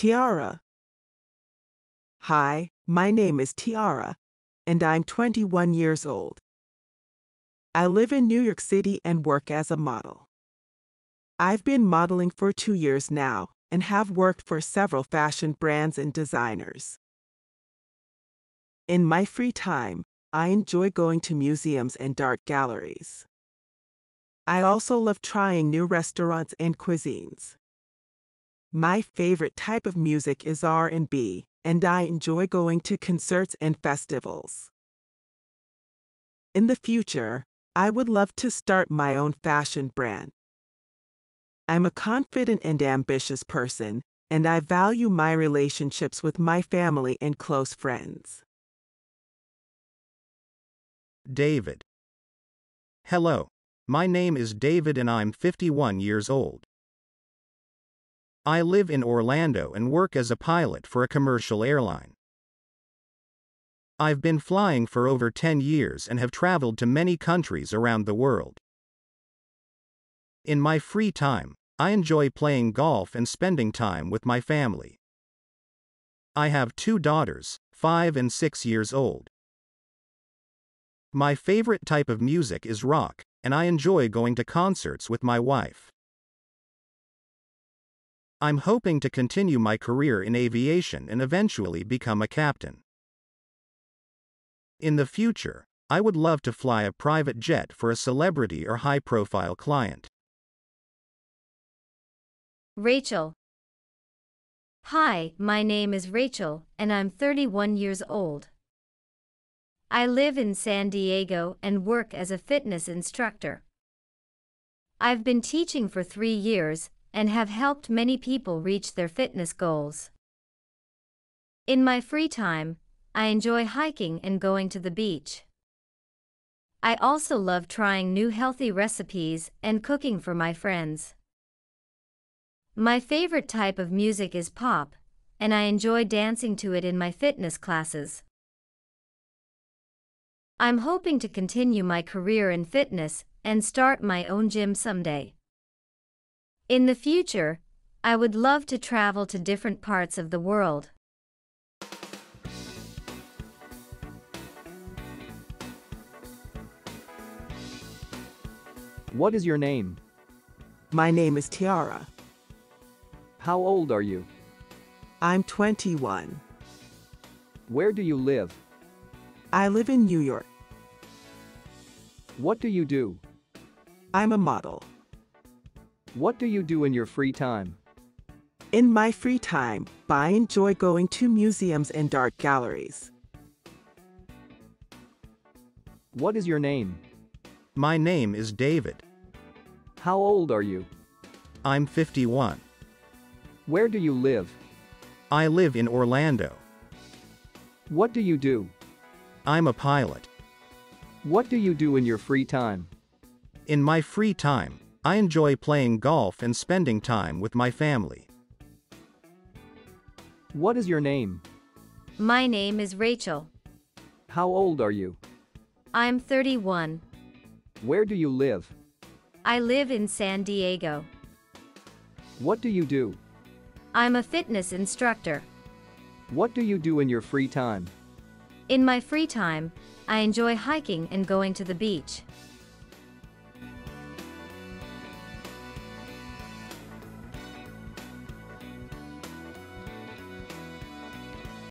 Tiara. Hi, my name is Tiara, and I'm 21 years old. I live in New York City and work as a model. I've been modeling for 2 years now and have worked for several fashion brands and designers. In my free time, I enjoy going to museums and art galleries. I also love trying new restaurants and cuisines. My favorite type of music is R&B, and I enjoy going to concerts and festivals. In the future, I would love to start my own fashion brand. I'm a confident and ambitious person, and I value my relationships with my family and close friends. David. Hello, my name is David and I'm 51 years old. I live in Orlando and work as a pilot for a commercial airline. I've been flying for over 10 years and have traveled to many countries around the world. In my free time, I enjoy playing golf and spending time with my family. I have 2 daughters, 5 and 6 years old. My favorite type of music is rock, and I enjoy going to concerts with my wife. I'm hoping to continue my career in aviation and eventually become a captain. In the future, I would love to fly a private jet for a celebrity or high-profile client. Rachel. Hi, my name is Rachel, and I'm 31 years old. I live in San Diego and work as a fitness instructor. I've been teaching for 3 years and have helped many people reach their fitness goals. In my free time, I enjoy hiking and going to the beach. I also love trying new healthy recipes and cooking for my friends. My favorite type of music is pop, and I enjoy dancing to it in my fitness classes. I'm hoping to continue my career in fitness and start my own gym someday. In the future, I would love to travel to different parts of the world. What is your name? My name is Tiara. How old are you? I'm 21. Where do you live? I live in New York. What do you do? I'm a model. What do you do in your free time? In my free time, I enjoy going to museums and art galleries. What is your name? My name is David. How old are you? I'm 51. Where do you live? I live in Orlando. What do you do? I'm a pilot. What do you do in your free time? In my free time, I enjoy playing golf and spending time with my family. What is your name? My name is Rachel. How old are you? I'm 31. Where do you live? I live in San Diego. What do you do? I'm a fitness instructor. What do you do in your free time? In my free time, I enjoy hiking and going to the beach.